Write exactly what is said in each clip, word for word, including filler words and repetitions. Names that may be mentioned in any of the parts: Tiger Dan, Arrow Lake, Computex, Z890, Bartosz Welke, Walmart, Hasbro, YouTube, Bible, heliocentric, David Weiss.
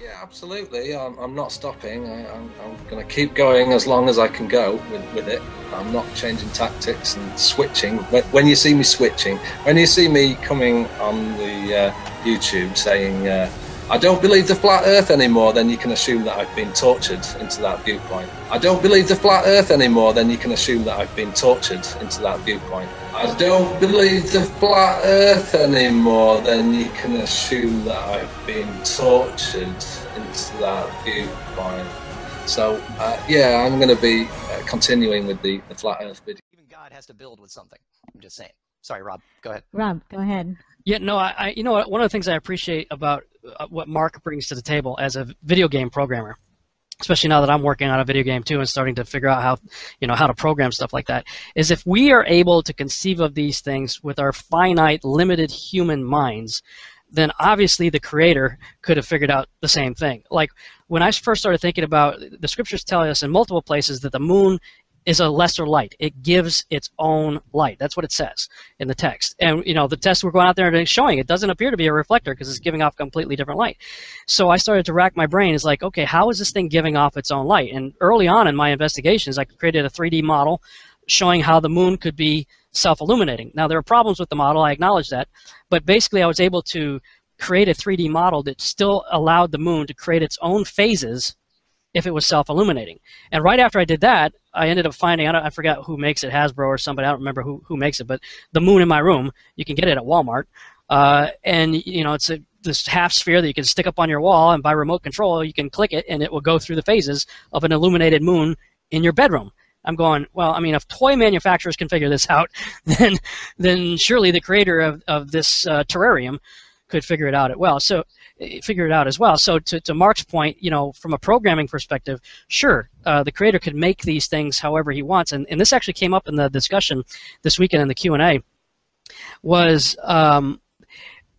Yeah, absolutely. I'm, I'm not stopping. I, I'm, I'm going to keep going as long as I can go with, with it. I'm not changing tactics and switching. When, when you see me switching, when you see me coming on the uh, YouTube saying, uh, I don't believe the flat earth anymore, then you can assume that I've been tortured into that viewpoint. I don't believe the flat earth anymore, then you can assume that I've been tortured into that viewpoint. I don't believe the flat earth anymore, then you can assume that I've been tortured into that viewpoint. So, uh, yeah, I'm going to be uh, continuing with the, the flat earth video. Even God has to build with something. I'm just saying. Sorry, Rob. Go ahead. Rob, go ahead. Yeah, no, I, I you know what, one of the things I appreciate about uh, what Mark brings to the table as a video game programmer, especially now that I'm working on a video game too and starting to figure out how, you know, how to program stuff like that, is if we are able to conceive of these things with our finite, limited human minds, then obviously the creator could have figured out the same thing. Like when I first started thinking about, the scriptures tell us in multiple places that the moon is a lesser light. It gives its own light. That's what it says in the text. And, you know, the test we're going out there and showing, it doesn't appear to be a reflector because it's giving off completely different light. So I started to rack my brain. It's like, okay, how is this thing giving off its own light? And early on in my investigations, I created a three D model showing how the moon could be self-illuminating. Now, there are problems with the model. I acknowledge that. But basically, I was able to create a three D model that still allowed the moon to create its own phases if it was self-illuminating. And right after I did that, I ended up finding, I, don't, I forgot who makes it, Hasbro or somebody, I don't remember who, who makes it, but the moon in my room, you can get it at Walmart. Uh, and, you know, it's a, this half sphere that you can stick up on your wall, and by remote control, you can click it, and it will go through the phases of an illuminated moon in your bedroom. I'm going, well, I mean, if toy manufacturers can figure this out, then, then surely the creator of, of this uh, terrarium could figure it out as well. So, figure it out as well. So to, to Mark's point, you know, from a programming perspective, sure, uh, the creator could make these things however he wants. And, and this actually came up in the discussion this weekend in the Q and A, was um,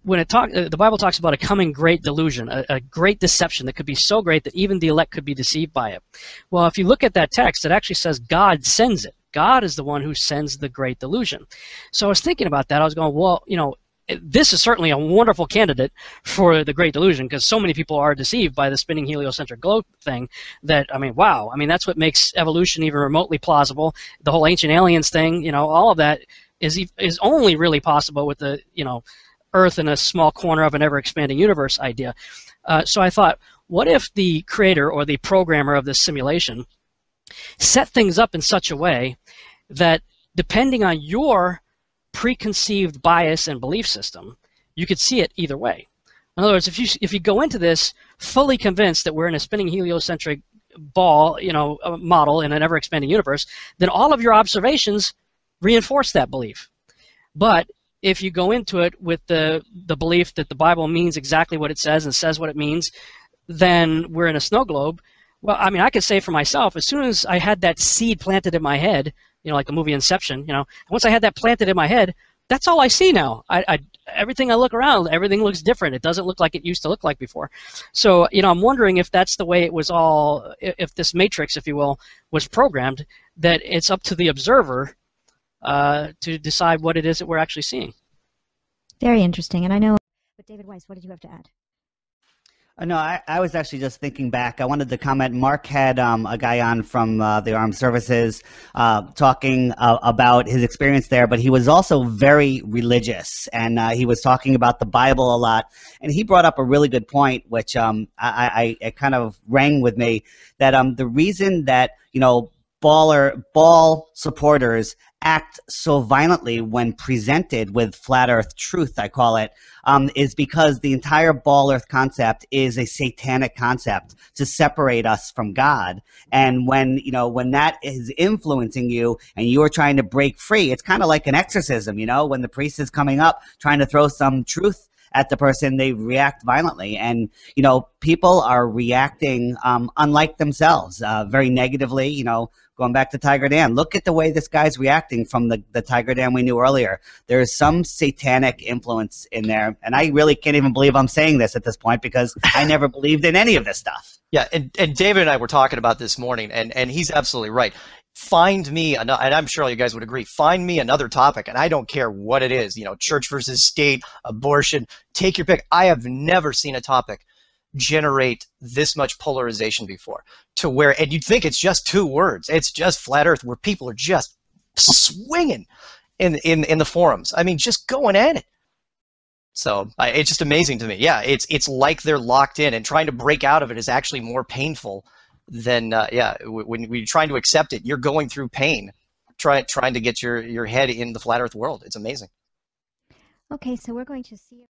when it talk, the Bible talks about a coming great delusion, a, a great deception that could be so great that even the elect could be deceived by it. Well, if you look at that text, it actually says God sends it. God is the one who sends the great delusion. So I was thinking about that. I was going, well, you know, this is certainly a wonderful candidate for the Great Delusion because so many people are deceived by the spinning heliocentric globe thing that, I mean, wow. I mean, that's what makes evolution even remotely plausible. The whole ancient aliens thing, you know, all of that is is only really possible with the, you know, Earth in a small corner of an ever-expanding universe idea. Uh, so I thought, what if the creator or the programmer of this simulation set things up in such a way that depending on your preconceived bias and belief system, you could see it either way. In other words, if you if you go into this fully convinced that we're in a spinning heliocentric ball, you know, model in an ever-expanding universe, then all of your observations reinforce that belief. But if you go into it with the the belief that the Bible means exactly what it says and says what it means, then we're in a snow globe. Well, I mean, I could say for myself, as soon as I had that seed planted in my head, you know, like the movie Inception, you know, once I had that planted in my head, that's all I see now. I, I, everything I look around, everything looks different. It doesn't look like it used to look like before. So, you know, I'm wondering if that's the way it was all, if this matrix, if you will, was programmed, that it's up to the observer uh, to decide what it is that we're actually seeing. Very interesting. And I know, but David Weiss, what did you have to add? Uh, no, I, I was actually just thinking back. I wanted to comment. Mark had um, a guy on from uh, the Armed Services uh, talking uh, about his experience there, but he was also very religious, and uh, he was talking about the Bible a lot. And he brought up a really good point, which um, I, I it kind of rang with me, that um, the reason that, you know, baller ball supporters act so violently when presented with flat earth truth, I call it, um, is because the entire ball earth concept is a satanic concept to separate us from God. And when, you know, when that is influencing you and you're trying to break free, it's kind of like an exorcism, you know, when the priest is coming up trying to throw some truth at the person, they react violently. And, you know, people are reacting um, unlike themselves, uh, very negatively, you know, going back to Tiger Dan. Look at the way this guy's reacting from the, the Tiger Dan we knew earlier. There is some satanic influence in there. And I really can't even believe I'm saying this at this point because I never believed in any of this stuff. Yeah, and, and David and I were talking about this morning, and, and he's absolutely right. Find me, and I'm sure you guys would agree, find me another topic, and I don't care what it is, you know, church versus state, abortion, take your pick. I have never seen a topic generate this much polarization before, to where, and you'd think it's just two words, it's just flat earth, where people are just swinging in in, in the forums. I mean, just going at it. So I, it's just amazing to me. Yeah, it's it's like they're locked in, and trying to break out of it is actually more painful than, uh, yeah, when we're trying to accept it, you're going through pain trying trying to get your, your head in the flat earth world. It's amazing. Okay, so we're going to see.